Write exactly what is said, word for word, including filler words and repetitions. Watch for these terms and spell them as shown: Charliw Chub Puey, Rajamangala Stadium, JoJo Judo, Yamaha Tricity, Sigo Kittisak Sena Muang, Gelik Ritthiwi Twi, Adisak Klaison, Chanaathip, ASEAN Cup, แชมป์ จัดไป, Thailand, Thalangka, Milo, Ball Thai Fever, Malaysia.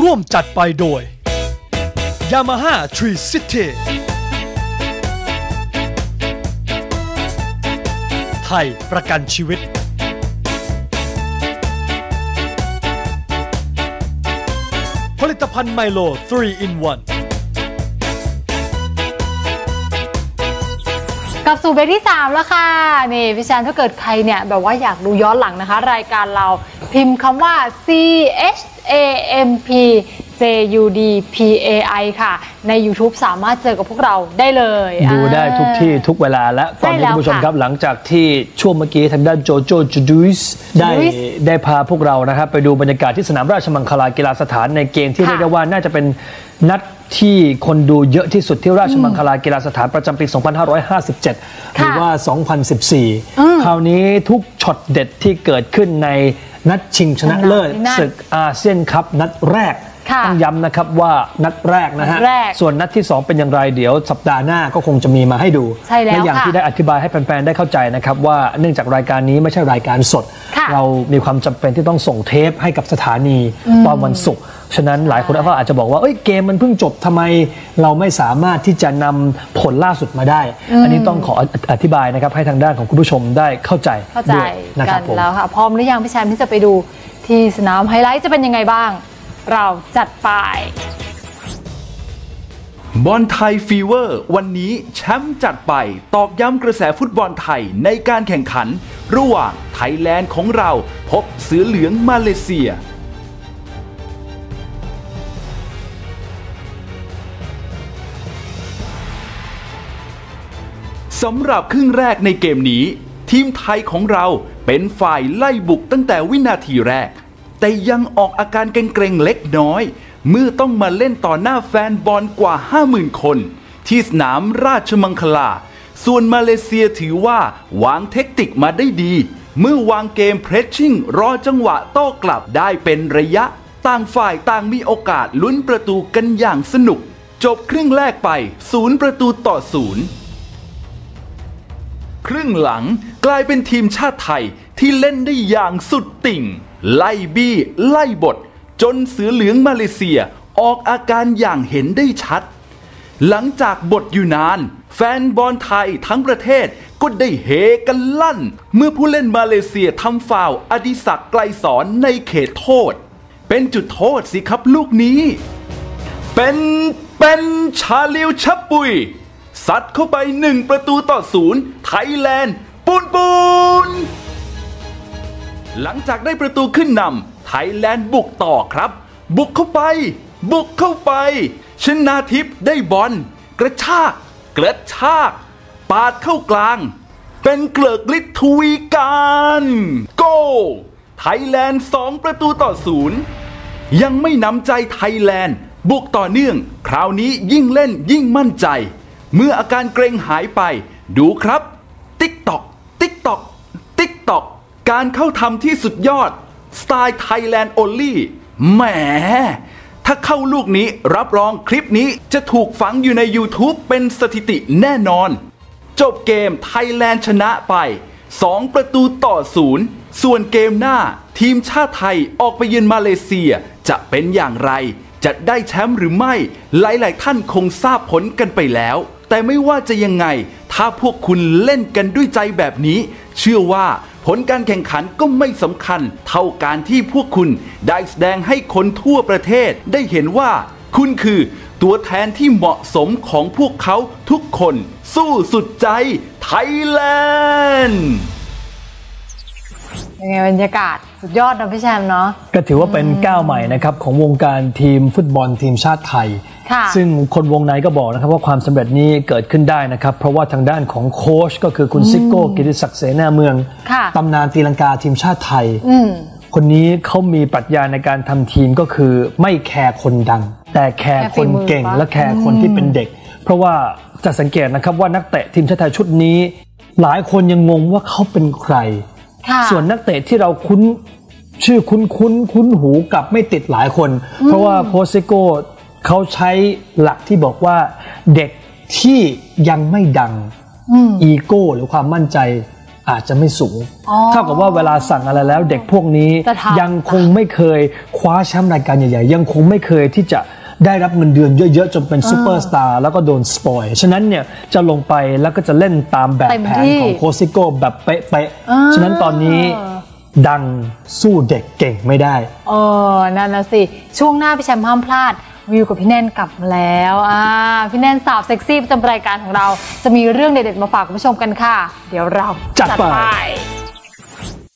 ร่วมจัดไปโดย Yamaha Tricity ไทยประกันชีวิตผลิตภัณฑ์ Milo ทรี in Oneกลับสู่เบรกที่สามแล้วค่ะนี่พี่แชมป์ถ้าเกิดใครเนี่ยแบบว่าอยากดูย้อนหลังนะคะรายการเราพิมพ์คำว่า ซี เอช เอ เอ็ม พี เจ ยู ดี พี เอ ไอ ค่ะใน YouTube สามารถเจอกับพวกเราได้เลยดูได้ทุกที่ทุกเวลาและตอนนี้คุณผู้ชมครับหลังจากที่ช่วงเมื่อกี้ทางด้านโจโจจูดิสได้ได้พาพวกเรานะครับไปดูบรรยากาศที่สนามราชมังคลากีฬาสถานในเกมที่เรียกได้ว่าน่าจะเป็นนัดที่คนดูเยอะที่สุดที่ราชมังคลากีฬาสถานประจำปี สองพันห้าร้อยห้าสิบเจ็ด หรือว่า สองพันสิบสี่ คราวนี้ทุกช็อตเด็ดที่เกิดขึ้นในนัดชิงชนะเลิศศึกอาเซียนคัพนัดแรกต้องย้ำนะครับว่านัดแรกนะฮะส่วนนัดที่สองเป็นอย่างไรเดี๋ยวสัปดาห์หน้าก็คงจะมีมาให้ดูและอย่างที่ได้อธิบายให้แฟนๆได้เข้าใจนะครับว่าเนื่องจากรายการนี้ไม่ใช่รายการสดเรามีความจำเป็นที่ต้องส่งเทปให้กับสถานีตอนวันศุกร์ฉะนั้นหลายคนก็อาจจะบอกว่าเอ้ยเกมมันเพิ่งจบทำไมเราไม่สามารถที่จะนำผลล่าสุดมาได้อันนี้ต้องขออธิบายนะครับให้ทางด้านของคุณผู้ชมได้เข้าใจด้วยนะครับผมแล้วค่ะพร้อมหรือยังพี่แชมป์ที่จะไปดูที่สนามไฮไลท์จะเป็นยังไงบ้างเราจัดไปบอลไทยฟีเวอร์วันนี้แชมป์จัดไปตอกย้ำกระแสฟุตบอลไทยในการแข่งขันระหว่างไทยแลนด์ของเราพบเสือเหลืองมาเลเซียสำหรับครึ่งแรกในเกมนี้ทีมไทยของเราเป็นฝ่ายไล่บุกตั้งแต่วินาทีแรกแต่ยังออกอาการเกรงๆเล็กน้อยเมื่อต้องมาเล่นต่อหน้าแฟนบอลกว่า ห้าหมื่น คนที่สนามราชมังคลาส่วนมาเลเซียถือว่าวางเทคนิคมาได้ดีเมื่อวางเกมเพรสชิ่งรอจังหวะโต้กลับได้เป็นระยะต่างฝ่ายต่างมีโอกาสลุ้นประตูกันอย่างสนุกจบครึ่งแรกไปศูนย์ประตูต่อศูนย์ครึ่งหลังกลายเป็นทีมชาติไทยที่เล่นได้อย่างสุดติ่งไล่บี้ไล่บทจนเสือเหลืองมาเลเซียออกอาการอย่างเห็นได้ชัดหลังจากบทอยู่นานแฟนบอลไทยทั้งประเทศก็ได้เฮกันลั่นเมื่อผู้เล่นมาเลเซียทำฟาวล์อดิศักดิ์ไกลสอนในเขตโทษเป็นจุดโทษสิครับลูกนี้เป็นเป็นชาลิวชับปุยซัดเข้าไปหนึ่งประตูต่อศูนย์ไทยแลนด์ปูนปูนหลังจากได้ประตูขึ้นนำไทยแลนด์บุกต่อครับบุกเข้าไปบุกเข้าไปชนาทิพย์ได้บอลกระชากกระชากปาดเข้ากลางเป็นเกลิกฤทธิ์ทวีการโกไทยแลนด์สองประตูต่อศูนย์ยังไม่นำใจไทยแลนด์บุกต่อเนื่องคราวนี้ยิ่งเล่นยิ่งมั่นใจเมื่ออาการเกรงหายไปดูครับติ๊กตอกติ๊กตอกติ๊กตอกการเข้าทำที่สุดยอดสไตล์ไทยแลนด์โอลี่แหมถ้าเข้าลูกนี้รับรองคลิปนี้จะถูกฝังอยู่ใน YouTube เป็นสถิติแน่นอนจบเกมไทยแลนด์ชนะไปสองประตูต่อศูนย์ส่วนเกมหน้าทีมชาติไทยออกไปเยือนมาเลเซียจะเป็นอย่างไรจะได้แชมป์หรือไม่หลายๆท่านคงทราบผลกันไปแล้วแต่ไม่ว่าจะยังไงถ้าพวกคุณเล่นกันด้วยใจแบบนี้เชื่อว่าผลการแข่งขันก็ไม่สำคัญเท่าการที่พวกคุณได้แสดงให้คนทั่วประเทศได้เห็นว่าคุณคือตัวแทนที่เหมาะสมของพวกเขาทุกคนสู้สุดใจไทยแลนด์ยังไงบรรยากาศสุดยอดนะพี่แชมป์เนาะก็ถือว่าเป็นก้าวใหม่นะครับของวงการทีมฟุตบอลทีมชาติไทยซึ่งคนวงในก็บอกนะครับว่าความสำเร็จนี้เกิดขึ้นได้นะครับเพราะว่าทางด้านของโค้ชก็คือคุณซิโก้กิติศักดิ์เสนาเมืองตำนานตีลังกาทีมชาติไทยคนนี้เขามีปรัชญาในการทำทีมก็คือไม่แคร์คนดังแต่แคร์คนเก่งและแคร์คนที่เป็นเด็กเพราะว่าจะสังเกตนะครับว่านักเตะทีมชาติไทยชุดนี้หลายคนยังงงว่าเขาเป็นใครส่วนนักเตะที่เราคุ้นชื่อคุ้นคุ้นคุ้นหูกับไม่ติดหลายคนเพราะว่าโค้ชซิโก้เขาใช้หลักที่บอกว่าเด็กที่ยังไม่ดังอีโก้หรือความมั่นใจ อาจจะไม่สูงเท่ากับว่าเวลาสั่งอะไรแล้วเด็กพวกนี้ยังคงไม่เคยคว้าแชมป์รายการใหญ่ๆยังคงไม่เคยที่จะได้รับเงินเดือนเยอะๆจนเป็นซูเปอร์สตาร์แล้วก็โดนสปอยฉะนั้นเนี่ยจะลงไปแล้วก็จะเล่นตามแบบแผนของโค้ชซิโก้แบบเป๊ะๆฉะนั้นตอนนี้ดังสู้เด็กเก่งไม่ได้เออนั่นนะสิช่วงหน้าพี่แชมป์ห้ามพลาดวิวกับพี่แนนกลับมาแล้วอ่าพี่แนนสาวเซ็กซี่ประจำรายการของเราจะมีเรื่องเด็ดๆมาฝากคุณผู้ชมกันค่ะเดี๋ยวเราจัดไป